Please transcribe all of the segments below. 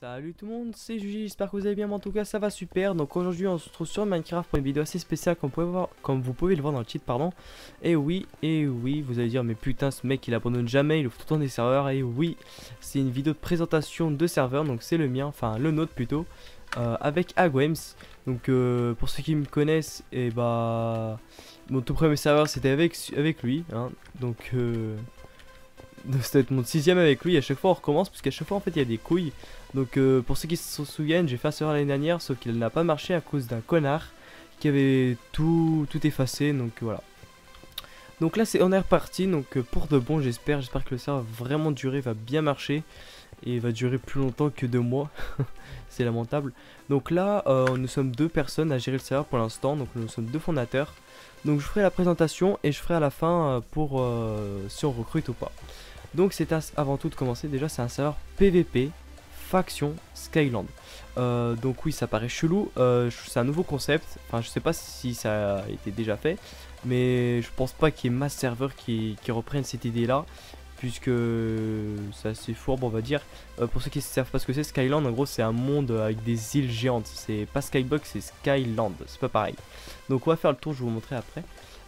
Salut tout le monde, c'est Juji, j'espère que vous allez bien, mais en tout cas ça va super. Donc aujourd'hui on se retrouve sur Minecraft pour une vidéo assez spéciale comme vous pouvez le voir dans le titre, pardon. Et oui, vous allez dire mais putain ce mec il abandonne jamais, il ouvre tout le temps des serveurs. Et oui, c'est une vidéo de présentation de serveur, donc c'est le mien, enfin le nôtre plutôt, avec Aguems. Donc pour ceux qui me connaissent, et bah mon tout premier serveur c'était avec lui, hein. Donc c'était mon sixième avec lui, à chaque fois on recommence parce qu'à chaque fois en fait il y a des couilles. Donc pour ceux qui se souviennent, j'ai fait un serveur l'année dernière, sauf qu'il n'a pas marché à cause d'un connard qui avait tout effacé, donc voilà. Donc là on est reparti, donc pour de bon j'espère, que le serveur va vraiment durer, va bien marcher et va durer plus longtemps que 2 mois. C'est lamentable. Donc là nous sommes 2 personnes à gérer le serveur pour l'instant, donc nous sommes 2 fondateurs. Donc je ferai la présentation et je ferai à la fin pour si on recrute ou pas. Donc c'est avant tout de commencer, déjà c'est un serveur PVP, faction, Skyland. Donc oui ça paraît chelou, c'est un nouveau concept, enfin je sais pas si ça a été déjà fait, mais je pense pas qu'il y ait masse serveur qui reprenne cette idée là, puisque c'est assez fourbe on va dire. Pour ceux qui ne savent pas ce que c'est, Skyland en gros c'est un monde avec des îles géantes, c'est pas Skybox, c'est Skyland, c'est pas pareil. Donc on va faire le tour, je vais vous montrer après.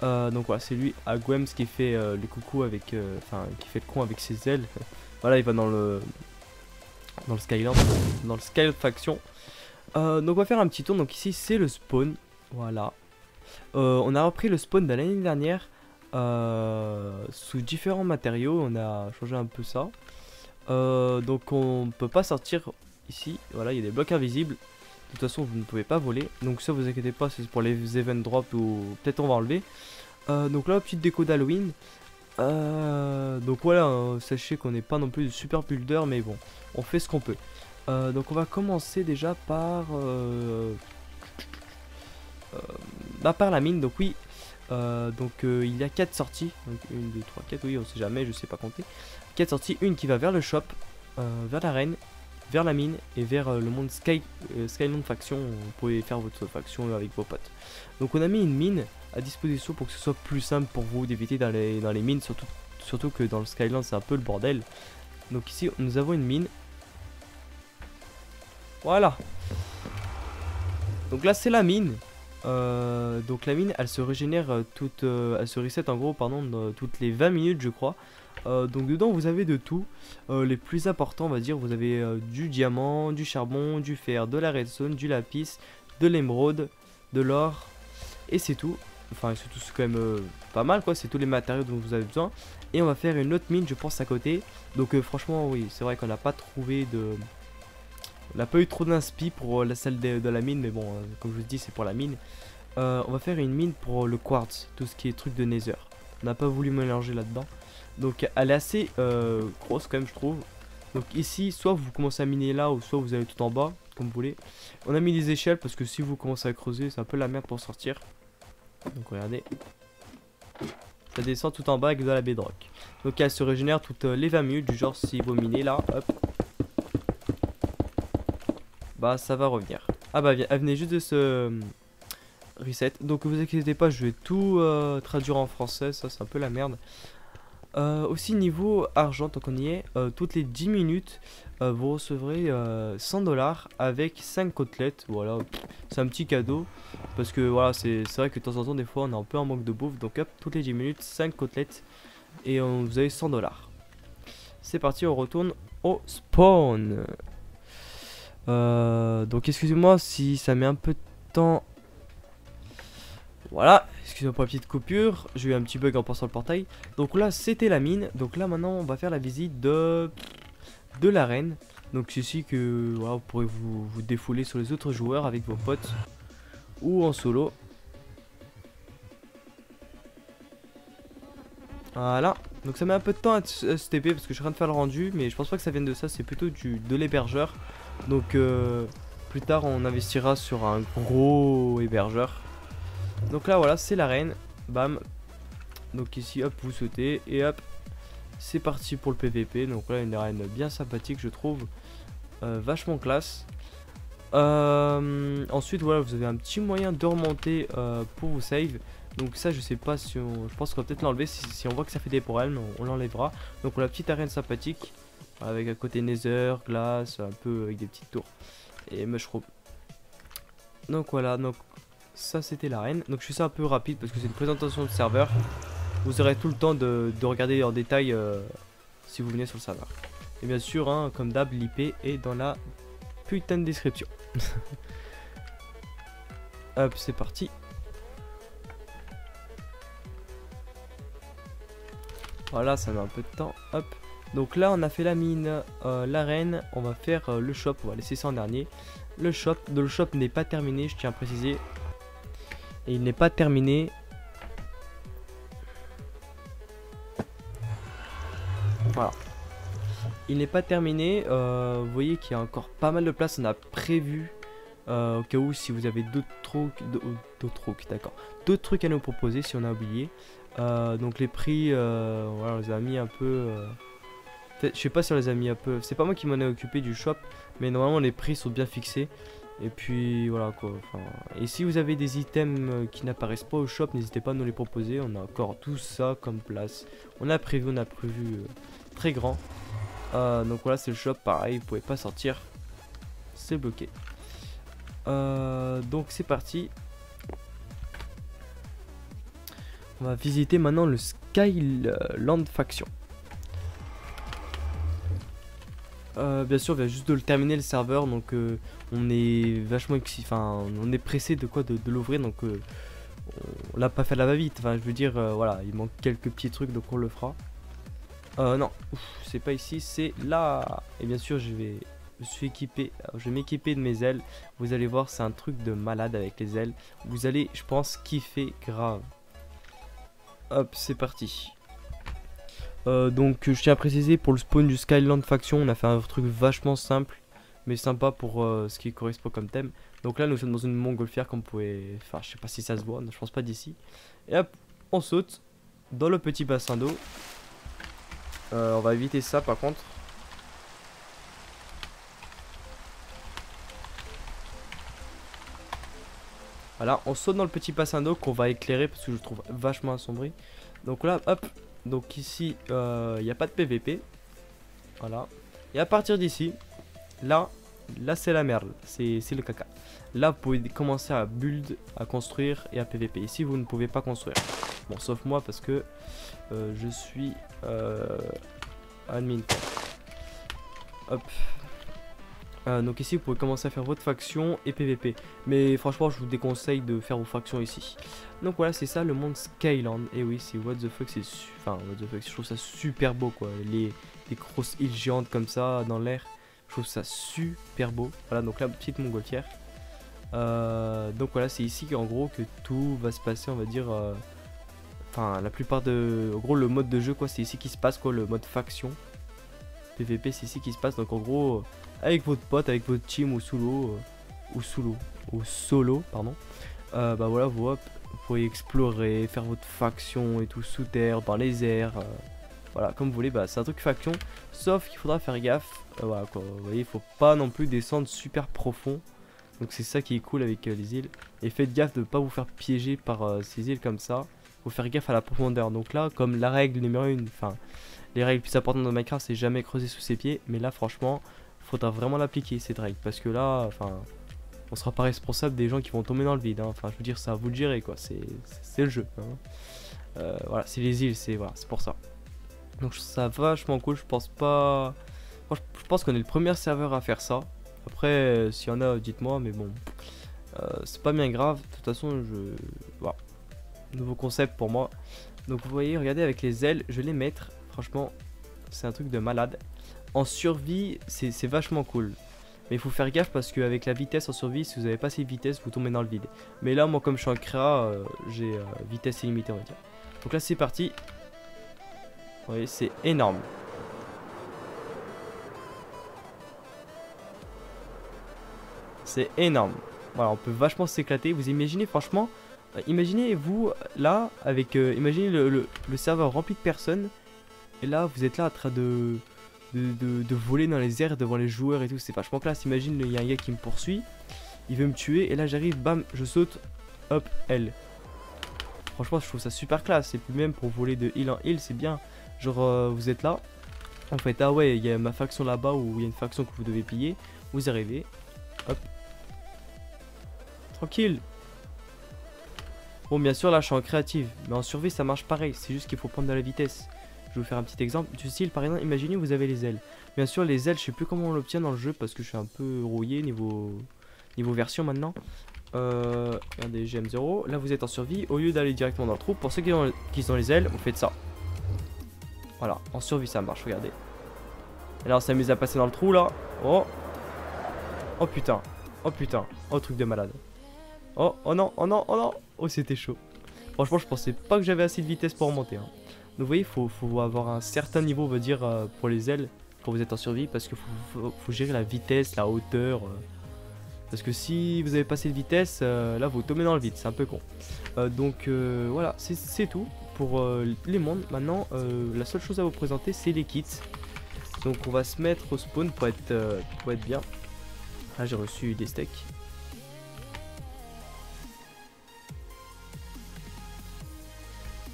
Donc voilà, c'est lui Aguems qui fait le coucou avec, enfin qui fait le con avec ses ailes. Voilà, il va dans le Skyland, dans le Skyland faction. Donc on va faire un petit tour. Donc ici c'est le spawn, voilà. On a repris le spawn de l'année dernière sous différents matériaux. On a changé un peu ça. Donc on peut pas sortir ici. Voilà, il y a des blocs invisibles. De toute façon vous ne pouvez pas voler, donc ça vous inquiétez pas, c'est pour les event drop ou peut-être on va enlever. Donc là petite déco d'Halloween. Donc voilà, sachez qu'on n'est pas non plus de super builder, mais bon on fait ce qu'on peut. Donc on va commencer déjà par par la mine. Donc oui, il y a 4 sorties, donc 1, 2, 3, 4, oui on sait jamais, je sais pas compter. 4 sorties, une qui va vers le shop, vers l'arène, vers la mine et vers le monde Skyland faction. Vous pouvez faire votre faction avec vos potes. Donc on a mis une mine à disposition pour que ce soit plus simple pour vous d'éviter d'aller dans les mines, surtout que dans le Skyland c'est un peu le bordel. Donc ici nous avons une mine. Voilà. Donc là c'est la mine. Donc la mine elle se régénère toute, elle se reset en gros pardon toutes les 20 minutes je crois. Donc dedans vous avez de tout, les plus importants on va dire, vous avez du diamant, du charbon, du fer, de la redstone, du lapis, de l'émeraude, de l'or, et c'est tout. Enfin c'est tout, c'est quand même pas mal quoi, c'est tous les matériaux dont vous avez besoin. Et on va faire une autre mine je pense à côté. Donc franchement oui c'est vrai qu'on n'a pas trouvé de... On n'a pas eu trop d'inspi pour la salle de la mine, mais bon comme je vous dis c'est pour la mine. On va faire une mine pour le quartz, tout ce qui est truc de nether. On n'a pas voulu mélanger là-dedans. Donc elle est assez grosse quand même je trouve. Donc ici soit vous commencez à miner là, ou soit vous allez tout en bas comme vous voulez. On a mis des échelles parce que si vous commencez à creuser c'est un peu la merde pour sortir. Donc regardez, ça descend tout en bas avec de la bedrock. Donc elle se régénère toutes les 20 minutes du genre si vous minez là, hop, bah ça va revenir. Ah bah elle venait juste de se reset. Donc vous inquiétez pas, je vais tout traduire en français, ça c'est un peu la merde. Aussi niveau argent, tant qu'on y est, toutes les 10 minutes vous recevrez 100$ avec 5 côtelettes. Voilà, c'est un petit cadeau parce que voilà, c'est vrai que de temps en temps des fois on est un peu en manque de bouffe. Donc hop, toutes les 10 minutes 5 côtelettes et vous avez 100$. C'est parti, on retourne au spawn. Donc excusez-moi si ça met un peu de temps. Voilà, excusez-moi pour la petite coupure, j'ai eu un petit bug en passant le portail. Donc là c'était la mine, donc là maintenant on va faire la visite de l'arène. Donc c'est ici que voilà, vous pourrez vous défouler sur les autres joueurs avec vos potes ou en solo. Voilà, donc ça met un peu de temps à se TP parce que je suis en train de faire le rendu, mais je pense pas que ça vienne de ça, c'est plutôt de l'hébergeur. Donc plus tard on investira sur un gros hébergeur. Donc là voilà c'est l'arène, bam. Donc ici hop vous sautez et hop c'est parti pour le PVP. Donc là une arène bien sympathique je trouve, vachement classe. Ensuite voilà vous avez un petit moyen de remonter pour vous save. Donc ça je sais pas si on... je pense qu'on va peut-être l'enlever si on voit que ça fait des problèmes, on l'enlèvera. Donc on a la petite arène sympathique avec à côté nether, glace, un peu avec des petites tours et mushroom. Donc voilà, donc ça c'était l'arène. Donc je fais ça un peu rapide parce que c'est une présentation de serveur. Vous aurez tout le temps de regarder en détail si vous venez sur le serveur. Et bien sûr, hein, comme d'hab, l'IP est dans la putain de description. Hop, c'est parti. Voilà, ça met un peu de temps. Hop. Donc là, on a fait la mine, l'arène. On va faire le shop. On va laisser ça en dernier. Le shop. Le shop n'est pas terminé, je tiens à préciser. Et il n'est pas terminé. Voilà. Il n'est pas terminé. Vous voyez qu'il y a encore pas mal de place. On a prévu. Au cas où si vous avez d'autres trucs à nous proposer si on a oublié. Donc les prix, voilà, on les a mis un peu. Je sais pas si on les a mis un peu. C'est pas moi qui m'en ai occupé du shop, mais normalement les prix sont bien fixés. Et puis voilà quoi. Enfin, et si vous avez des items qui n'apparaissent pas au shop, n'hésitez pas à nous les proposer. On a encore tout ça comme place. On a prévu très grand. Donc voilà, c'est le shop. Pareil, vous pouvez pas sortir. C'est bloqué. Donc c'est parti. On va visiter maintenant le Skyland faction. Bien sûr, on vient juste de le terminer le serveur, donc on est vachement, enfin on est pressé de l'ouvrir, donc on l'a pas fait à la va-vite. Enfin, je veux dire, voilà, il manque quelques petits trucs, donc on le fera. Non, c'est pas ici, c'est là. Et bien sûr, je vais m'équiper de mes ailes. Vous allez voir, c'est un truc de malade avec les ailes. Vous allez, je pense, kiffer grave. Hop, c'est parti. Donc je tiens à préciser, pour le spawn du Skyland faction, on a fait un truc vachement simple mais sympa pour ce qui correspond comme thème. Donc là, nous sommes dans une montgolfière comme vous pouvez, enfin je sais pas si ça se voit, je pense pas d'ici. Et hop, on saute dans le petit bassin d'eau. On va éviter ça par contre. Voilà, on saute dans le petit bassin d'eau qu'on va éclairer parce que je trouve vachement assombri. Donc là, hop, donc ici, il n'y a pas de PVP. Voilà. Et à partir d'ici, là c'est la merde, c'est le caca. Là, vous pouvez commencer à build, à construire et à PVP. Ici, vous ne pouvez pas construire. Bon, sauf moi parce que je suis admin. Hop. Donc ici vous pouvez commencer à faire votre faction et PVP. Mais franchement je vous déconseille de faire vos factions ici. Donc voilà, c'est ça le monde Skyland. Et oui, c'est what the fuck, enfin what the fuck, je trouve ça super beau quoi. Les grosses îles géantes comme ça dans l'air, je trouve ça super beau. Voilà, donc la petite montgolfière. Donc voilà, c'est ici en gros que tout va se passer, on va dire. Enfin la plupart de, en gros le mode de jeu quoi, c'est ici qui se passe quoi, le mode faction. PVP, c'est ici qui se passe. Donc en gros, avec votre pote, avec votre team au solo, pardon. Bah voilà, vous, hop, vous pouvez explorer, faire votre faction et tout sous terre, dans les airs, voilà, comme vous voulez. Bah c'est un truc faction, sauf qu'il faudra faire gaffe. Voilà quoi, vous voyez, il faut pas non plus descendre super profond. Donc c'est ça qui est cool avec les îles. Et faites gaffe de pas vous faire piéger par ces îles comme ça. Faut faire gaffe à la profondeur. Donc là, comme la règle numéro 1, enfin les règles plus importantes de Minecraft, c'est jamais creuser sous ses pieds. Mais là, franchement, faudra vraiment l'appliquer cette règle, parce que là, enfin, on sera pas responsable des gens qui vont tomber dans le vide. Hein. Enfin, je veux dire, ça vous le gérez quoi. C'est le jeu. Hein. Voilà, c'est les îles, c'est voilà, c'est pour ça. Donc ça vachement cool. Je pense pas. Moi, je pense qu'on est le premier serveur à faire ça. Après, s'il y en a, dites-moi. Mais bon, c'est pas bien grave. De toute façon, je voilà. Nouveau concept pour moi. Donc vous voyez, regardez avec les ailes, je vais les mettre. Franchement, c'est un truc de malade. En survie, c'est vachement cool. Mais il faut faire gaffe parce qu'avec la vitesse en survie, si vous n'avez pas ces vitesses, vous tombez dans le vide. Mais là, moi, comme je suis en créa, j'ai vitesse illimitée, on va dire. Donc là, c'est parti. Vous voyez, c'est énorme. C'est énorme. Voilà, on peut vachement s'éclater. Vous imaginez, franchement, imaginez-vous là, avec. Imaginez le serveur rempli de personnes. Et là, vous êtes là en train de voler dans les airs devant les joueurs et tout. C'est vachement classe. Imagine, il y a un gars qui me poursuit. Il veut me tuer. Et là, j'arrive, bam, je saute. Hop, L. Franchement, je trouve ça super classe. Et puis même pour voler de île en île, c'est bien. Genre, vous êtes là. En fait, ah ouais, il y a ma faction là-bas où il y a une faction que vous devez piller. Vous arrivez. Hop. Tranquille. Bon, bien sûr, là, je suis en créative. Mais en survie, ça marche pareil. C'est juste qu'il faut prendre de la vitesse. Je vais vous faire un petit exemple du style. Par exemple, imaginez, vous avez les ailes. Bien sûr, les ailes, je sais plus comment on l'obtient dans le jeu parce que je suis un peu rouillé niveau version maintenant. Regardez, GM0. Là, vous êtes en survie. Au lieu d'aller directement dans le trou, pour ceux qui ont les ailes, on fait ça. Voilà, en survie, ça marche. Regardez. Et là, on s'amuse à passer dans le trou, là. Oh. Oh putain. Oh putain. Oh, truc de malade. Oh, oh non, oh non, oh non. Oh, c'était chaud. Franchement, je pensais pas que j'avais assez de vitesse pour remonter, hein. Donc, vous voyez, faut avoir un certain niveau, on va dire, pour les ailes quand vous êtes en survie, parce que faut gérer la vitesse, la hauteur. Parce que si vous avez passé de vitesse, là, vous tombez dans le vide, c'est un peu con. Donc, voilà, c'est tout pour les mondes. Maintenant, la seule chose à vous présenter, c'est les kits. Donc, on va se mettre au spawn pour être bien. Ah, j'ai reçu des steaks.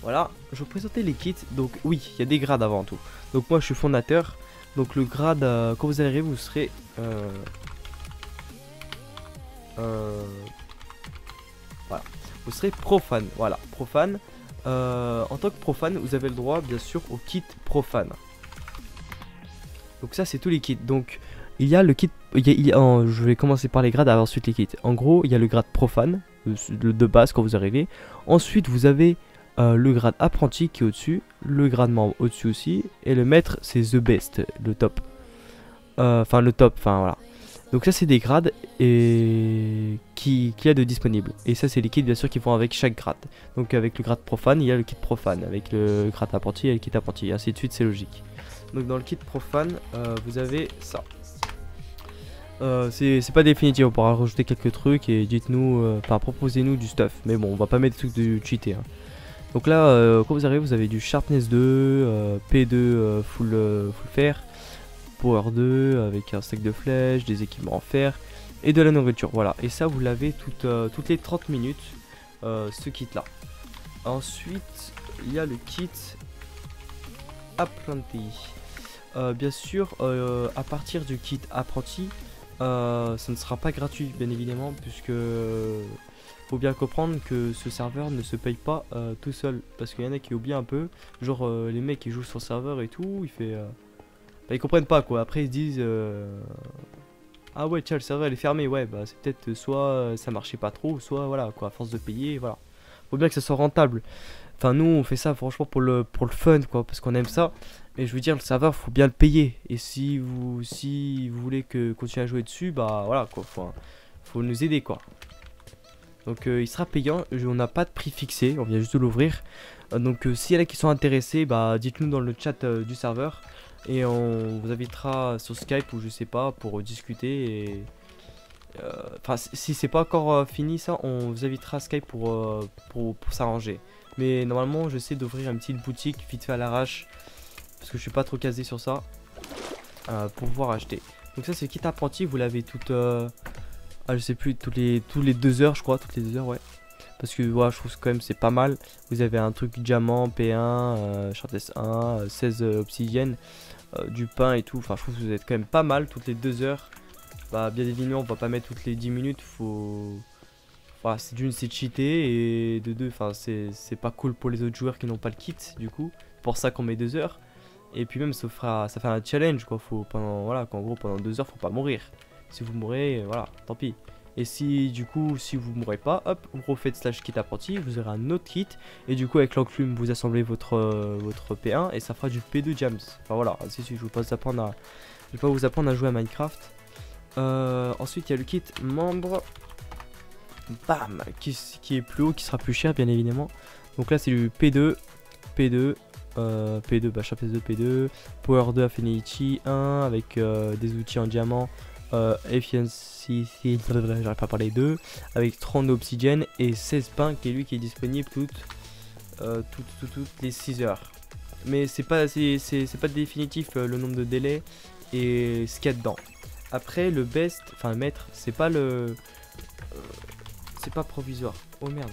Voilà, je vais vous présenter les kits. Donc oui, il y a des grades avant tout. Donc moi je suis fondateur. Donc le grade, quand vous arrivez, vous serez voilà, vous serez profane. Voilà, profane. En tant que profane, vous avez le droit bien sûr au kit profane. Donc ça c'est tous les kits. Donc il y a le kit. Je vais commencer par les grades, avant ensuite les kits. En gros, il y a le grade profane, le de base quand vous arrivez. Ensuite, vous avez le grade apprenti qui est au-dessus, le grade membre au-dessus aussi, et le maître c'est the best, le top. Enfin le top, enfin voilà. Donc ça c'est des grades et qu'il y a de disponible. Et ça c'est les kits bien sûr qui vont avec chaque grade. Donc avec le grade profane, il y a le kit profane, avec le grade apprenti, il y a le kit apprenti, et ainsi de suite, c'est logique. Donc dans le kit profane, vous avez ça. C'est pas définitif, on pourra rajouter quelques trucs et dites-nous, enfin proposez-nous du stuff. Mais bon, on va pas mettre des trucs de cheater, hein. Donc là, quand vous arrivez, vous avez du Sharpness 2, P2 full fer, Power 2 avec un stack de flèches, des équipements en fer et de la nourriture. Voilà, et ça vous l'avez toutes les 30 minutes, ce kit là. Ensuite, il y a le kit apprenti. Bien sûr, à partir du kit apprenti, ça ne sera pas gratuit bien évidemment, puisque... faut bien comprendre que ce serveur ne se paye pas tout seul, parce qu'il y en a qui oublient un peu, genre les mecs qui jouent sur le serveur et tout, il fait bah, ils comprennent pas quoi, après ils disent ah ouais tiens le serveur il est fermé, ouais bah c'est peut-être soit ça marchait pas trop, soit voilà quoi, à force de payer, voilà, faut bien que ça soit rentable. Enfin nous on fait ça franchement pour le fun quoi, parce qu'on aime ça, mais je veux dire le serveur faut bien le payer, et si vous voulez que continuer à jouer dessus, bah voilà quoi, faut nous aider quoi. Donc il sera payant, on n'a pas de prix fixé, on vient juste de l'ouvrir. Donc s'il y en a qui sont intéressés, bah dites-nous dans le chat du serveur. Et on vous invitera sur Skype ou je sais pas pour discuter. Et enfin si c'est pas encore fini ça, on vous invitera à Skype pour s'arranger. Mais normalement j'essaie d'ouvrir une petite boutique vite fait à l'arrache, parce que je suis pas trop casé sur ça, pour pouvoir acheter. Donc ça c'est le kit apprenti, vous l'avez toute... ah je sais plus, tous les 2 heures je crois, toutes les 2 heures ouais. Parce que ouais, je trouve que quand même c'est pas mal. Vous avez un truc diamant, P1, Chartesse 1, 16 obsidienne, du pain et tout. Enfin je trouve que vous êtes quand même pas mal toutes les 2 heures. Bah bien évidemment on va pas mettre toutes les 10 minutes, faut... Voilà, c'est d'une c'est cheaté et de deux, enfin c'est pas cool pour les autres joueurs qui n'ont pas le kit du coup. Pour ça qu'on met 2 heures. Et puis même ça fait un challenge quoi, faut pendant... Voilà qu'en gros pendant 2 heures faut pas mourir. Si vous mourrez, voilà, tant pis. Et si du coup, si vous mourrez pas, hop, vous refaites slash kit apprenti, vous aurez un autre kit. Et du coup, avec l'enclume, vous assemblez votre P1 et ça fera du P2 jams. Enfin voilà, si je ne vais pas vous apprendre à jouer à Minecraft. Ensuite, il y a le kit membre. Bam, qui est plus haut, qui sera plus cher, bien évidemment. Donc là, c'est du P2, bah, Sharpness 2, P2, Power 2, Affinity 1, avec des outils en diamant. Efficiency, j'arrive pas à parler d'eux, avec 30 d'obsidienne et 16 pains qui est disponible toutes les 6 heures. Mais c'est pas définitif le nombre de délais et ce qu'il y a dedans. Après le best, enfin le maître, c'est pas le... c'est pas provisoire. Oh merde.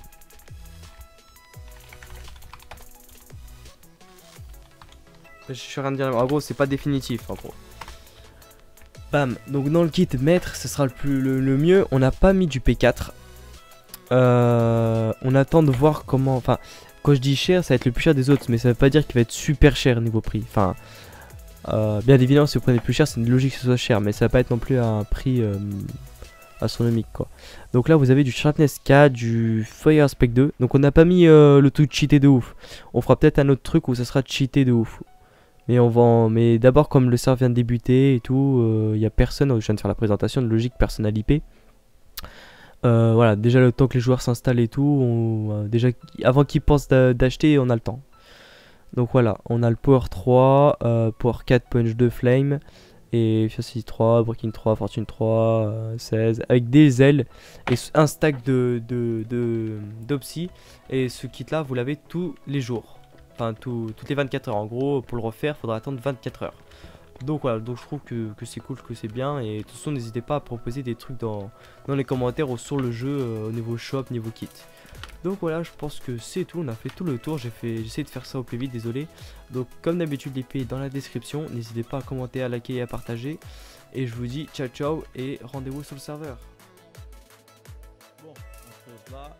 Je suis en train de dire, en gros c'est pas définitif en gros. Bam, donc dans le kit maître ce sera le mieux. On n'a pas mis du P4. On attend de voir comment. Enfin, quand je dis cher, ça va être le plus cher des autres, mais ça veut pas dire qu'il va être super cher niveau prix. Enfin, bien évidemment, si vous prenez plus cher, c'est une logique que ce soit cher, mais ça va pas être non plus à un prix astronomique quoi. Donc là, vous avez du Sharpness 4, du Fire Spec 2. Donc on n'a pas mis le tout cheaté de ouf. On fera peut-être un autre truc où ça sera cheaté de ouf. Mais on va en... mais d'abord comme le serveur vient de débuter et tout, il n'y a personne, je viens de faire la présentation de logique personnel IP. Voilà, déjà le temps que les joueurs s'installent et tout, on... déjà avant qu'ils pensent d'acheter, on a le temps. Donc voilà, on a le Power 3, Power 4, Punch 2, Flame, et Fiancé 3, Breaking 3, Fortune 3, 16, avec des ailes, et un stack de d'Opsy, et ce kit là vous l'avez tous les jours. Enfin, toutes les 24 heures en gros. Pour le refaire faudra attendre 24 heures. Donc voilà, donc je trouve que c'est cool, que c'est bien. Et de toute façon n'hésitez pas à proposer des trucs dans les commentaires ou sur le jeu, au niveau shop, niveau kit. Donc voilà, je pense que c'est tout, on a fait tout le tour. J'ai essayé de faire ça au plus vite, désolé. Donc comme d'habitude l'IP est dans la description. N'hésitez pas à commenter, à liker et à partager. Et je vous dis ciao ciao et rendez-vous sur le serveur. Bon, on se pose là.